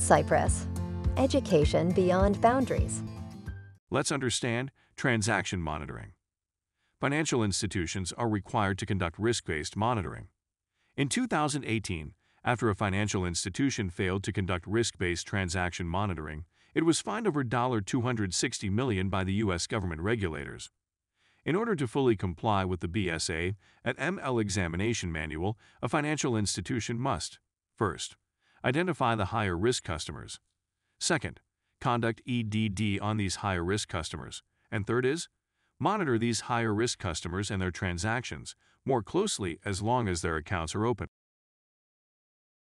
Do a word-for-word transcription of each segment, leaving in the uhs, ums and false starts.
in Cyprus. Education Beyond Boundaries. Let's understand transaction monitoring. Financial institutions are required to conduct risk-based monitoring. In two thousand eighteen, after a financial institution failed to conduct risk-based transaction monitoring, it was fined over two hundred sixty million dollars by the U S government regulators. In order to fully comply with the B S A and M L examination manual, a financial institution must, first, identify the higher-risk customers. Second, conduct E D D on these higher-risk customers. And third is, monitor these higher-risk customers and their transactions more closely as long as their accounts are open.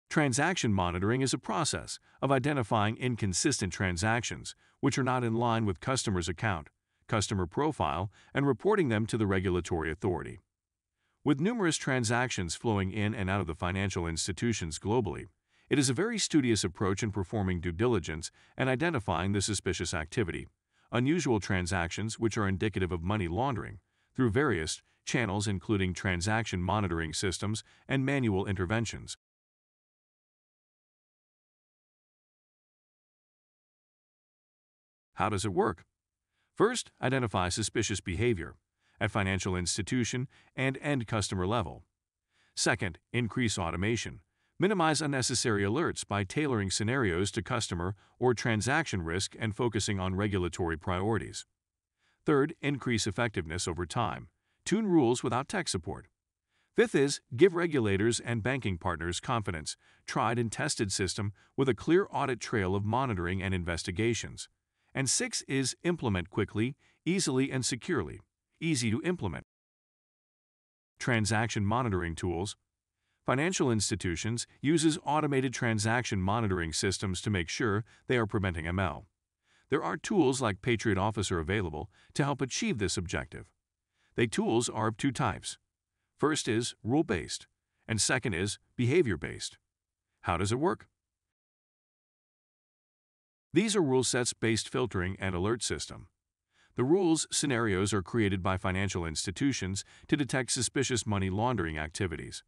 Transaction monitoring is a process of identifying inconsistent transactions which are not in line with customer's account, customer profile, and reporting them to the regulatory authority. With numerous transactions flowing in and out of the financial institutions globally, it is a very studious approach in performing due diligence and identifying the suspicious activity, unusual transactions which are indicative of money laundering, through various channels including transaction monitoring systems and manual interventions. How does it work? First, identify suspicious behavior at financial institution and end customer level. Second, increase automation. Minimize unnecessary alerts by tailoring scenarios to customer or transaction risk and focusing on regulatory priorities. Third, increase effectiveness over time. Tune rules without tech support. Fifth is, give regulators and banking partners confidence. Tried and tested system with a clear audit trail of monitoring and investigations. And six is, implement quickly, easily, and securely. Easy to implement. Transaction monitoring tools. Financial institutions uses automated transaction monitoring systems to make sure they are preventing M L. There are tools like Patriot Officer available to help achieve this objective. The tools are of two types. First is rule-based, and second is behavior-based. How does it work? These are rule sets-based filtering and alert system. The rules scenarios are created by financial institutions to detect suspicious money laundering activities.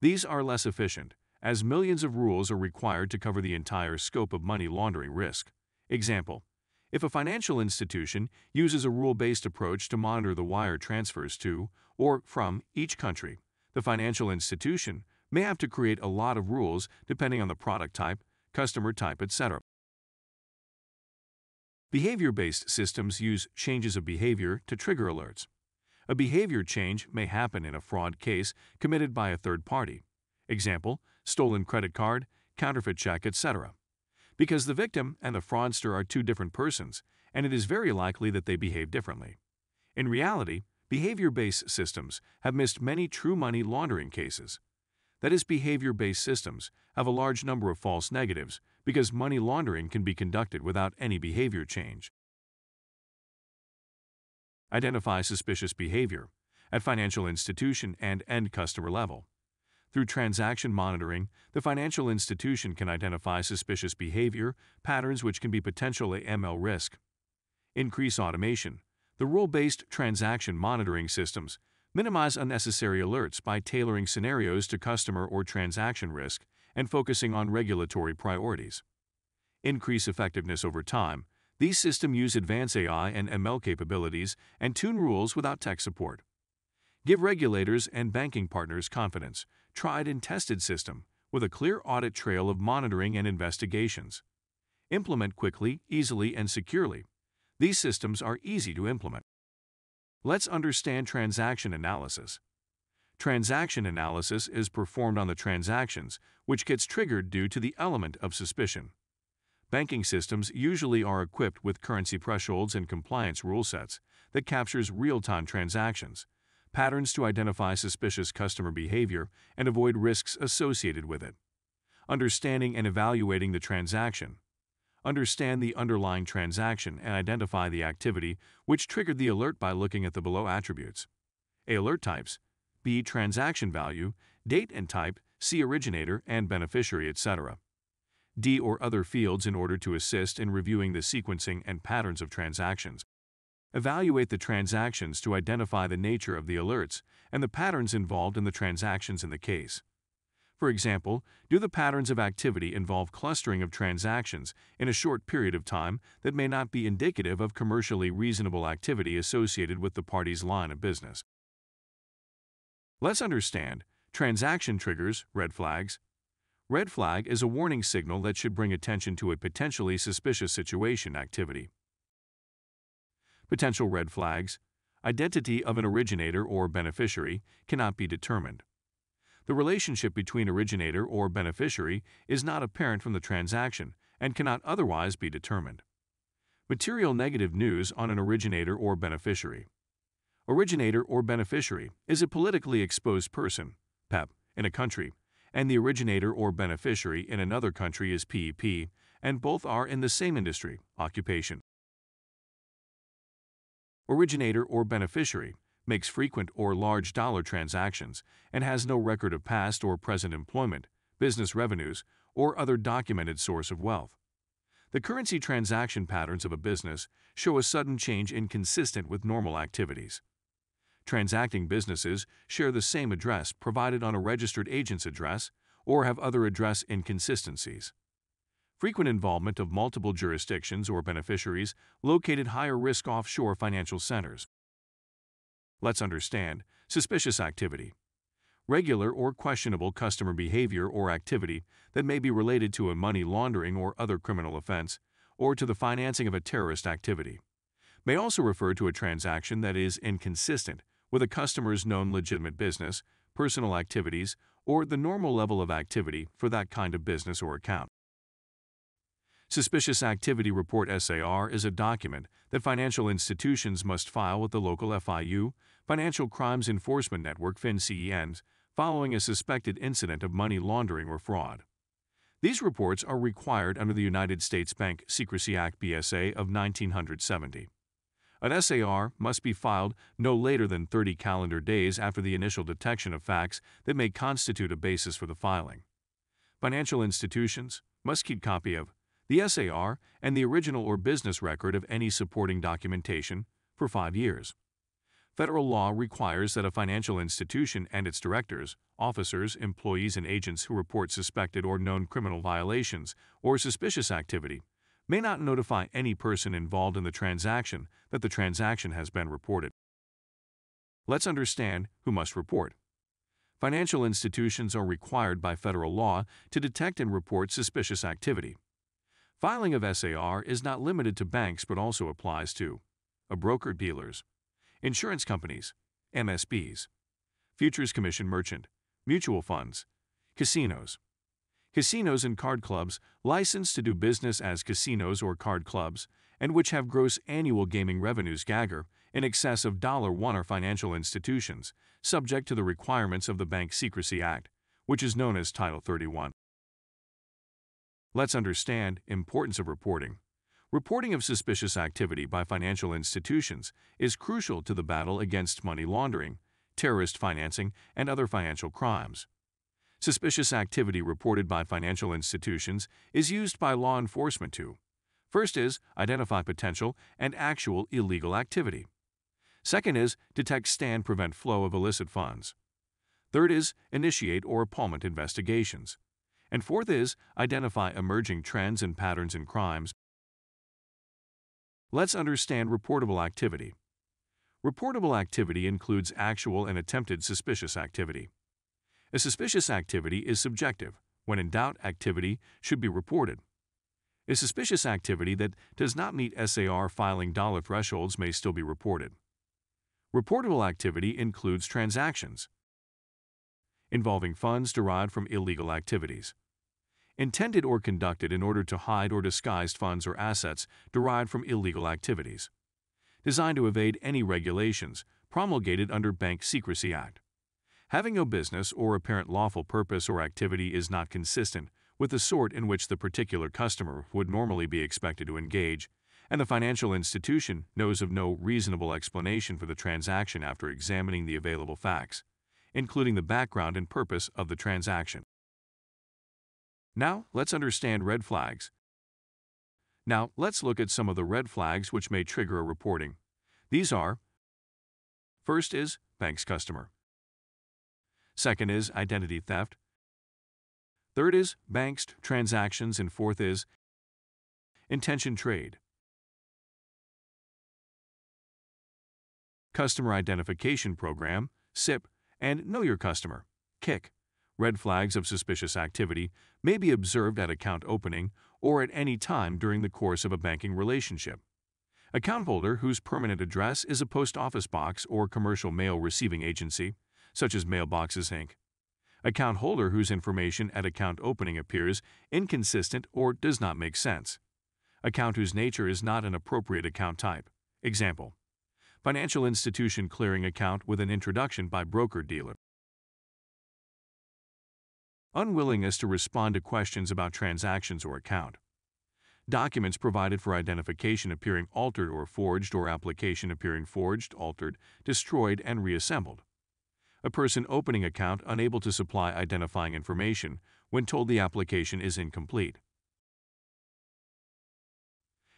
These are less efficient, as millions of rules are required to cover the entire scope of money laundering risk. Example: if a financial institution uses a rule-based approach to monitor the wire transfers to or from each country, the financial institution may have to create a lot of rules depending on the product type, customer type, et cetera. Behavior-based systems use changes of behavior to trigger alerts. A behavior change may happen in a fraud case committed by a third party. Example, stolen credit card, counterfeit check, et cetera. Because the victim and the fraudster are two different persons, and it is very likely that they behave differently. In reality, behavior-based systems have missed many true money laundering cases. That is, behavior-based systems have a large number of false negatives because money laundering can be conducted without any behavior change. Identify suspicious behavior at financial institution and end customer level. Through transaction monitoring, the financial institution can identify suspicious behavior patterns which can be potential A M L risk. Increase automation. The rule-based transaction monitoring systems minimize unnecessary alerts by tailoring scenarios to customer or transaction risk and focusing on regulatory priorities. Increase effectiveness over time. These systems use advanced A I and M L capabilities and tune rules without tech support. Give regulators and banking partners confidence. Tried and tested system with a clear audit trail of monitoring and investigations. Implement quickly, easily, and securely. These systems are easy to implement. Let's understand transaction analysis. Transaction analysis is performed on the transactions which gets triggered due to the element of suspicion. Banking systems usually are equipped with currency thresholds and compliance rule sets that captures real-time transactions, patterns to identify suspicious customer behavior and avoid risks associated with it. Understanding and evaluating the transaction. Understand the underlying transaction and identify the activity which triggered the alert by looking at the below attributes. A. Alert types. B. Transaction value, date and type. C. Originator and beneficiary, et cetera. D. or other fields in order to assist in reviewing the sequencing and patterns of transactions. Evaluate the transactions to identify the nature of the alerts and the patterns involved in the transactions in the case. For example, do the patterns of activity involve clustering of transactions in a short period of time that may not be indicative of commercially reasonable activity associated with the party's line of business? Let's understand transaction triggers, red flags. Red flag is a warning signal that should bring attention to a potentially suspicious situation activity. Potential red flags. Identity of an originator or beneficiary cannot be determined. The relationship between originator or beneficiary is not apparent from the transaction and cannot otherwise be determined. Material negative news on an originator or beneficiary. Originator or beneficiary is a politically exposed person, P E P, in a country, and the originator or beneficiary in another country is P E P, and both are in the same industry, occupation. Originator or beneficiary makes frequent or large dollar transactions, and has no record of past or present employment, business revenues, or other documented source of wealth. The currency transaction patterns of a business show a sudden change inconsistent with normal activities. Transacting businesses share the same address provided on a registered agent's address or have other address inconsistencies. Frequent involvement of multiple jurisdictions or beneficiaries located higher-risk offshore financial centers. Let's understand suspicious activity. Regular or questionable customer behavior or activity that may be related to a money laundering or other criminal offense, or to the financing of a terrorist activity, may also refer to a transaction that is inconsistent with a customer's known legitimate business, personal activities, or the normal level of activity for that kind of business or account. Suspicious Activity Report S A R is a document that financial institutions must file with the local F I U, Financial Crimes Enforcement Network FinCEN, following a suspected incident of money laundering or fraud. These reports are required under the United States Bank Secrecy Act B S A of nineteen seventy. An S A R must be filed no later than thirty calendar days after the initial detection of facts that may constitute a basis for the filing. Financial institutions must keep copy of the S A R and the original or business record of any supporting documentation for five years. Federal law requires that a financial institution and its directors, officers, employees, and agents who report suspected or known criminal violations or suspicious activity may not notify any person involved in the transaction that the transaction has been reported. Let's understand who must report. Financial institutions are required by federal law to detect and report suspicious activity. Filing of S A R is not limited to banks but also applies to a broker-dealers, insurance companies, M S Bs, futures commission merchant, mutual funds, casinos. Casinos and card clubs licensed to do business as casinos or card clubs and which have gross annual gaming revenues (G A G R) in excess of one dollar are financial institutions subject to the requirements of the Bank Secrecy Act, which is known as Title thirty-one. Let's understand importance of reporting. Reporting of suspicious activity by financial institutions is crucial to the battle against money laundering, terrorist financing, and other financial crimes. Suspicious activity reported by financial institutions is used by law enforcement to: first is identify potential and actual illegal activity. Second is detect, stand, prevent flow of illicit funds. Third is initiate or palmate investigations. And fourth is identify emerging trends and patterns in crimes. Let's understand reportable activity. Reportable activity includes actual and attempted suspicious activity. A suspicious activity is subjective. When in doubt, activity should be reported. A suspicious activity that does not meet S A R filing dollar thresholds may still be reported. Reportable activity includes transactions involving funds derived from illegal activities, intended or conducted in order to hide or disguise funds or assets derived from illegal activities, designed to evade any regulations promulgated under Bank Secrecy Act. Having no business or apparent lawful purpose or activity is not consistent with the sort in which the particular customer would normally be expected to engage, and the financial institution knows of no reasonable explanation for the transaction after examining the available facts, including the background and purpose of the transaction. Now, let's understand red flags. Now, let's look at some of the red flags which may trigger a reporting. These are: first is bank's customer. Second is identity theft. Third is banks, transactions, and fourth is intention trade. Customer Identification Program, C I P, and Know Your Customer, K I C. Red flags of suspicious activity may be observed at account opening or at any time during the course of a banking relationship. Account holder whose permanent address is a post office box or commercial mail receiving agency, such as Mailboxes Incorporated. Account holder whose information at account opening appears inconsistent or does not make sense. Account whose nature is not an appropriate account type. Example: financial institution clearing account with an introduction by broker-dealer. Unwillingness to respond to questions about transactions or account. Documents provided for identification appearing altered or forged, or application appearing forged, altered, destroyed, and reassembled. A person opening account unable to supply identifying information when told the application is incomplete.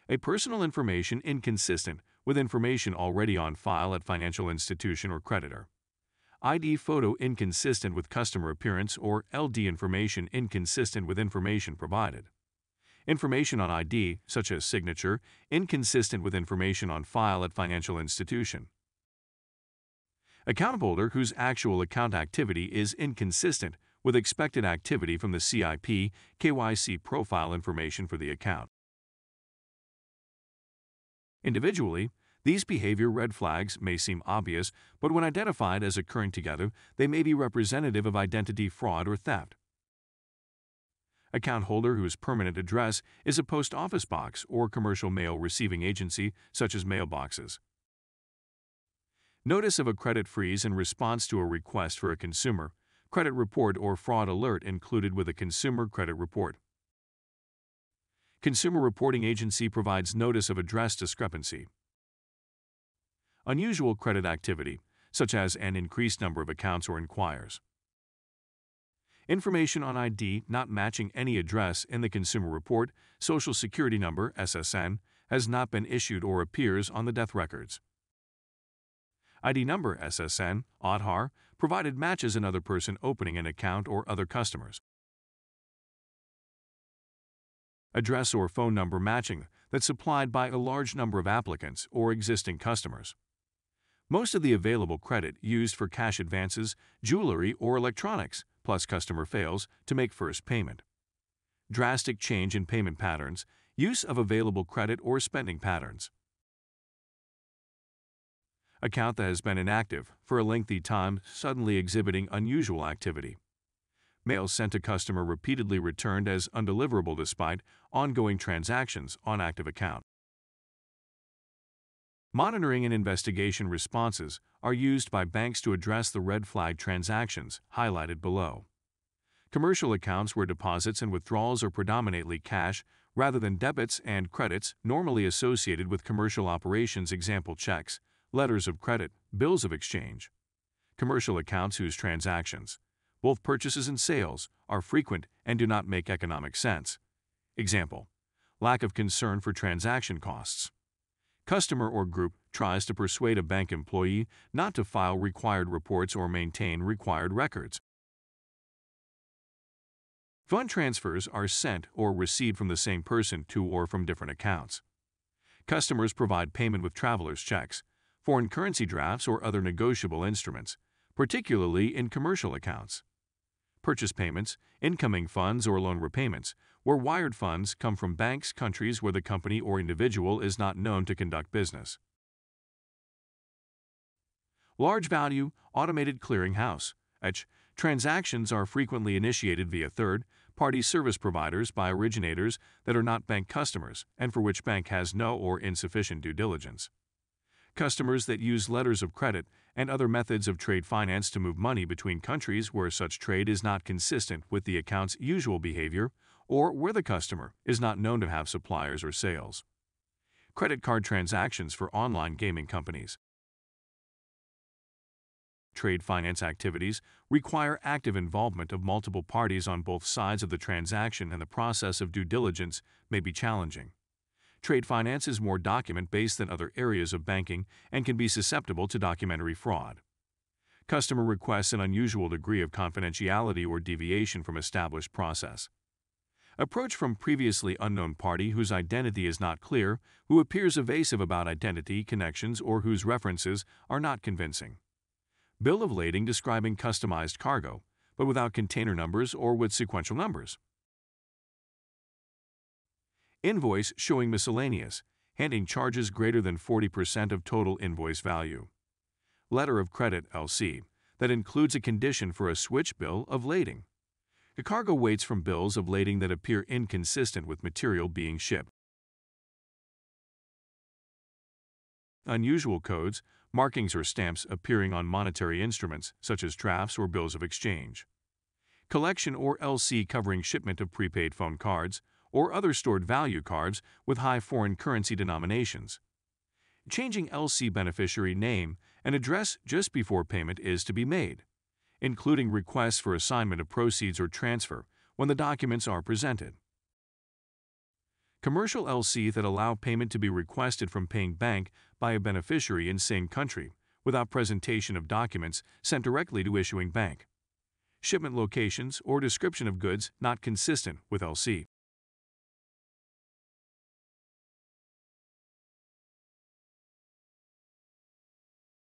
A personal information inconsistent with information already on file at financial institution or creditor. I D photo inconsistent with customer appearance, or L D information inconsistent with information provided. Information on I D, such as signature, inconsistent with information on file at financial institution. Account holder whose actual account activity is inconsistent with expected activity from the C I P, K Y C profile information for the account. Individually, these behavior red flags may seem obvious, but when identified as occurring together, they may be representative of identity fraud or theft. Account holder whose permanent address is a post office box or commercial mail receiving agency, such as mailboxes. Notice of a credit freeze in response to a request for a consumer credit report or fraud alert included with a consumer credit report. Consumer reporting agency provides notice of address discrepancy. Unusual credit activity, such as an increased number of accounts or inquires. Information on I D not matching any address in the consumer report, Social Security number, S S N, has not been issued or appears on the death records. I D number, S S N, Aadhaar, provided matches another person opening an account or other customers. Address or phone number matching that's supplied by a large number of applicants or existing customers. Most of the available credit used for cash advances, jewelry, or electronics, plus customer fails to make first payment. Drastic change in payment patterns, use of available credit or spending patterns. Account that has been inactive for a lengthy time suddenly exhibiting unusual activity. Mail sent to customer repeatedly returned as undeliverable despite ongoing transactions on active account. Monitoring and investigation responses are used by banks to address the red flag transactions highlighted below. Commercial accounts where deposits and withdrawals are predominantly cash rather than debits and credits normally associated with commercial operations, example checks, letters of credit, bills of exchange. Commercial accounts whose transactions, both purchases and sales, are frequent and do not make economic sense. Example: lack of concern for transaction costs. Customer or group tries to persuade a bank employee not to file required reports or maintain required records. Fund transfers are sent or received from the same person to or from different accounts. Customers provide payment with traveler's checks, foreign currency drafts, or other negotiable instruments, particularly in commercial accounts. Purchase payments, incoming funds, or loan repayments, where wired funds come from banks, countries where the company or individual is not known to conduct business. Large value, automated clearing house, A C H, transactions are frequently initiated via third-party service providers by originators that are not bank customers and for which bank has no or insufficient due diligence. Customers that use letters of credit and other methods of trade finance to move money between countries where such trade is not consistent with the account's usual behavior or where the customer is not known to have suppliers or sales. Credit card transactions for online gaming companies. Trade finance activities require active involvement of multiple parties on both sides of the transaction, and the process of due diligence may be challenging. Trade finance is more document-based than other areas of banking and can be susceptible to documentary fraud. customer requests an unusual degree of confidentiality or deviation from established process. Approach from previously unknown party whose identity is not clear, who appears evasive about identity, connections, or whose references are not convincing. Bill of lading describing customized cargo, but without container numbers or with sequential numbers. Invoice showing miscellaneous, handing charges greater than forty percent of total invoice value. Letter of credit L C that includes a condition for a switch bill of lading. The cargo weights from bills of lading that appear inconsistent with material being shipped. Unusual codes, markings or stamps appearing on monetary instruments such as drafts or bills of exchange. Collection or L C covering shipment of prepaid phone cards or other stored value cards with high foreign currency denominations. Changing L C beneficiary name and address just before payment is to be made, including requests for assignment of proceeds or transfer when the documents are presented. Commercial L C that allow payment to be requested from paying bank by a beneficiary in same country without presentation of documents sent directly to issuing bank. Shipment locations or description of goods not consistent with L C.